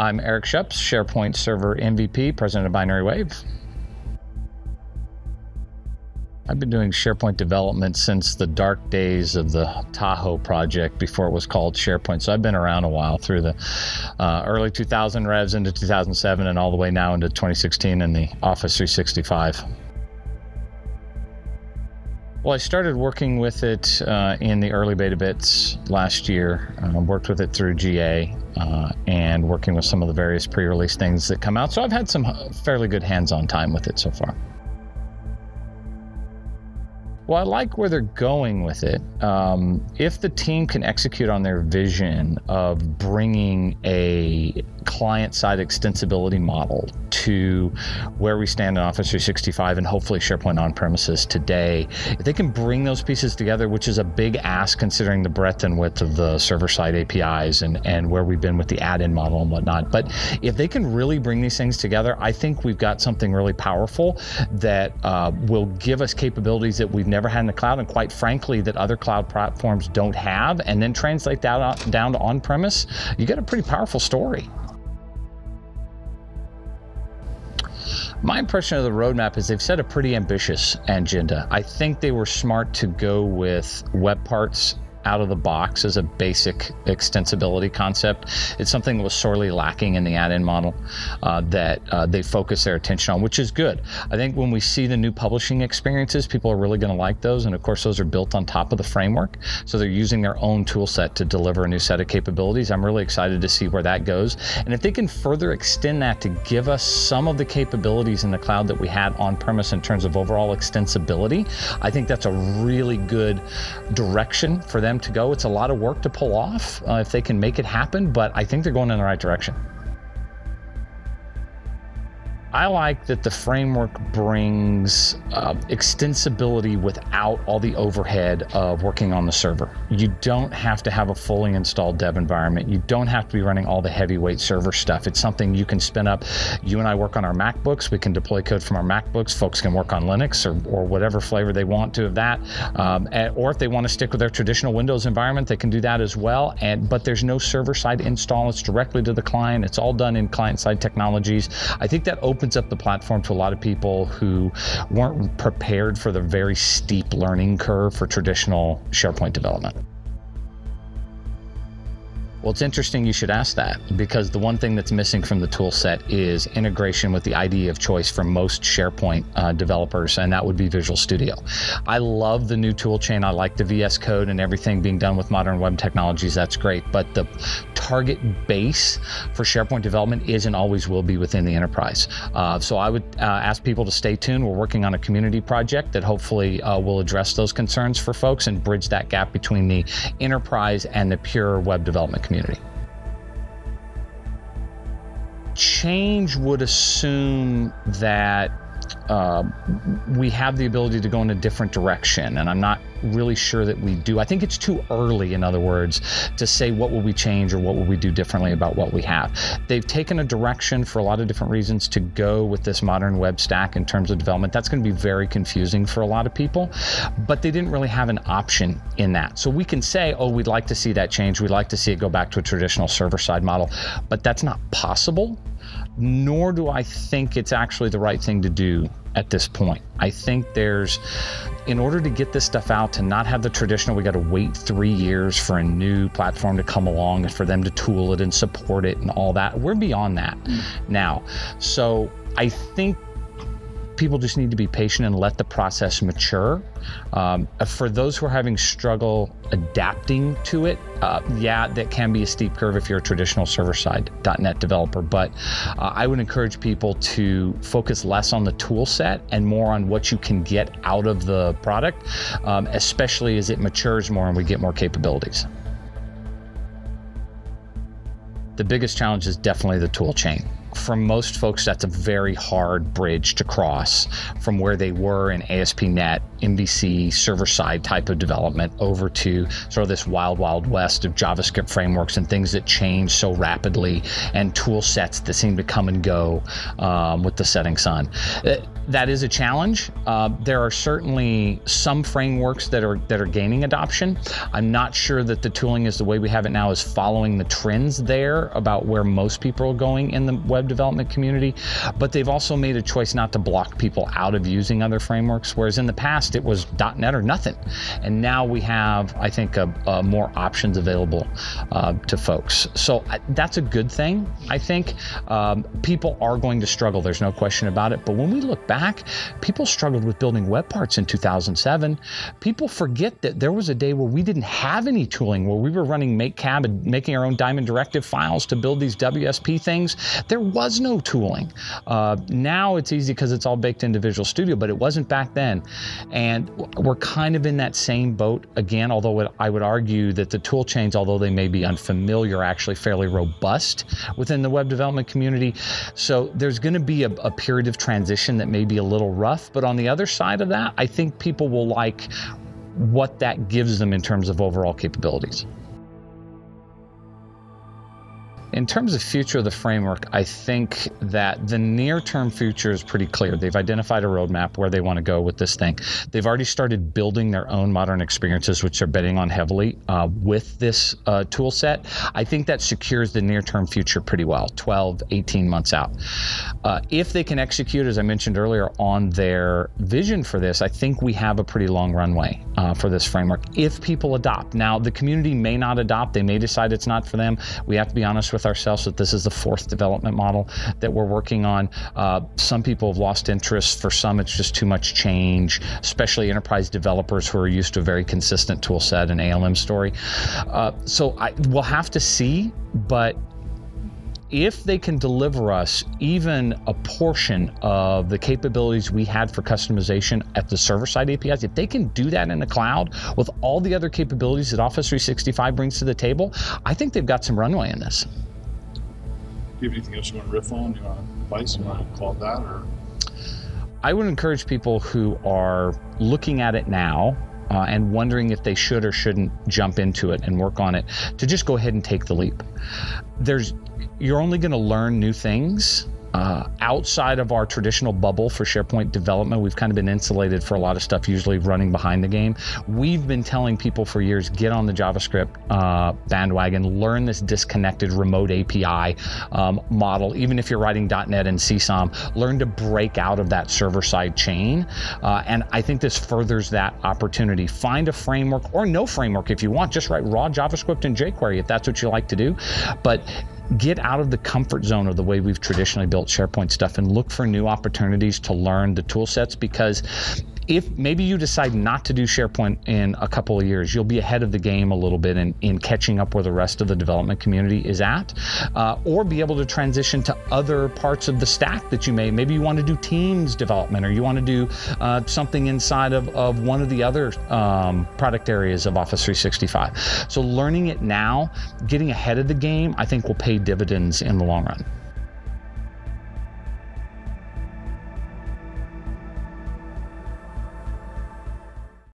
I'm Eric Shupps, SharePoint Server MVP, President of Binary Wave. I've been doing SharePoint development since the dark days of the Tahoe project before it was called SharePoint. So I've been around a while through the early 2000 revs into 2007 and all the way now into 2016 in the Office 365. Well, I started working with it in the early beta bits last year. I worked with it through GA and working with some of the various pre-release things that come out. So I've had some fairly good hands-on time with it so far. Well, I like where they're going with it. If the team can execute on their vision of bringing a client-side extensibility model to where we stand in Office 365 and hopefully SharePoint on-premises today, if they can bring those pieces together, which is a big ask considering the breadth and width of the server-side APIs and where we've been with the add-in model and whatnot. But if they can really bring these things together, I think we've got something really powerful that will give us capabilities that we've never had in the cloud, and quite frankly that other cloud platforms don't have, and then translate that down to on-premise. You get a pretty powerful story. My impression of the roadmap is they've set a pretty ambitious agenda. I think they were smart to go with web parts out of the box as a basic extensibility concept. It's something that was sorely lacking in the add-in model that they focus their attention on, which is good. I think when we see the new publishing experiences, people are really going to like those, and of course those are built on top of the framework, so they're using their own tool set to deliver a new set of capabilities. I'm really excited to see where that goes, and if they can further extend that to give us some of the capabilities in the cloud that we had on-premise in terms of overall extensibility, I think that's a really good direction for them to go. It's a lot of work to pull off if they can make it happen, but I think they're going in the right direction. I like that the framework brings extensibility without all the overhead of working on the server. You don't have to have a fully installed dev environment. You don't have to be running all the heavyweight server stuff. It's something you can spin up. You and I work on our MacBooks. We can deploy code from our MacBooks. Folks can work on Linux or whatever flavor they want to of that. Or if they want to stick with their traditional Windows environment, they can do that as well. But there's no server-side install. It's directly to the client. It's all done in client-side technologies. I think that opens up the platform to a lot of people who weren't prepared for the very steep learning curve for traditional SharePoint development. Well, it's interesting you should ask that, because the one thing that's missing from the tool set is integration with the IDE of choice for most SharePoint developers, and that would be Visual Studio. I love the new tool chain. I like the VS Code and everything being done with modern web technologies. That's great, but the target base for SharePoint development is and always will be within the enterprise. So I would ask people to stay tuned. We're working on a community project that hopefully will address those concerns for folks and bridge that gap between the enterprise and the pure web development community. Change would assume that we have the ability to go in a different direction, and I'm not really sure that we do. I think it's too early, in other words, to say what will we change or what will we do differently about what we have. They've taken a direction for a lot of different reasons to go with this modern web stack in terms of development. That's going to be very confusing for a lot of people, but they didn't really have an option in that. So we can say, oh, we'd like to see that change. We'd like to see it go back to a traditional server-side model, but that's not possible, nor do I think it's actually the right thing to do at this point. I think there's, in order to get this stuff out, to not have the traditional, we got to wait 3 years for a new platform to come along and for them to tool it and support it and all that. We're beyond that now. So I think people just need to be patient and let the process mature. For those who are having struggle adapting to it, yeah, that can be a steep curve if you're a traditional server-side .NET developer, but I would encourage people to focus less on the tool set and more on what you can get out of the product, especially as it matures more and we get more capabilities. The biggest challenge is definitely the tool chain for most folks, that's a very hard bridge to cross from where they were in ASP.NET, MVC, server-side type of development over to sort of this wild, wild west of JavaScript frameworks and things that change so rapidly and tool sets that seem to come and go with the setting sun. That is a challenge. There are certainly some frameworks that are gaining adoption. I'm not sure that the tooling is the way we have it now is following the trends there about where most people are going in the web development community, but they've also made a choice not to block people out of using other frameworks, whereas in the past it was .NET or nothing. And now we have, I think, a more options available to folks. So that's a good thing, I think. People are going to struggle, there's no question about it, but when we look back, people struggled with building web parts in 2007. People forget that there was a day where we didn't have any tooling, where we were running MakeCab and making our own Diamond Directive files to build these WSP things. There was no tooling. Now it's easy because it's all baked into Visual Studio, but it wasn't back then. And we're kind of in that same boat again, although I would argue that the tool chains, although they may be unfamiliar, are actually fairly robust within the web development community. So there's going to be a period of transition that may be a little rough, but on the other side of that, I think people will like what that gives them in terms of overall capabilities. In terms of future of the framework, I think that the near-term future is pretty clear. They've identified a roadmap where they want to go with this thing. They've already started building their own modern experiences, which they're betting on heavily with this tool set. I think that secures the near-term future pretty well, 12, 18 months out. If they can execute, as I mentioned earlier, on their vision for this, I think we have a pretty long runway for this framework if people adopt. Now, the community may not adopt. They may decide it's not for them. We have to be honest with ourselves that this is the fourth development model that we're working on. Some people have lost interest. For some, it's just too much change, especially enterprise developers who are used to a very consistent tool set and ALM story. So we'll have to see, but if they can deliver us even a portion of the capabilities we had for customization at the server-side APIs, if they can do that in the cloud with all the other capabilities that Office 365 brings to the table, I think they've got some runway in this. Do you have anything else you want to riff on? Do you want advice? Do you want to call that? Or? I would encourage people who are looking at it now and wondering if they should or shouldn't jump into it and work on it to just go ahead and take the leap. You're only going to learn new things. Outside of our traditional bubble for SharePoint development, we've kind of been insulated for a lot of stuff, usually running behind the game. We've been telling people for years, get on the JavaScript bandwagon, learn this disconnected remote API model. Even if you're writing .NET and CSOM, learn to break out of that server-side chain. And I think this furthers that opportunity. Find a framework or no framework if you want. Just write raw JavaScript and jQuery if that's what you like to do. But get out of the comfort zone of the way we've traditionally built SharePoint stuff and look for new opportunities to learn the tool sets, because if maybe you decide not to do SharePoint in a couple of years, you'll be ahead of the game a little bit in catching up where the rest of the development community is at, or be able to transition to other parts of the stack that you may. Maybe you want to do Teams development, or you want to do something inside of one of the other product areas of Office 365. So learning it now, getting ahead of the game, I think will pay dividends in the long run.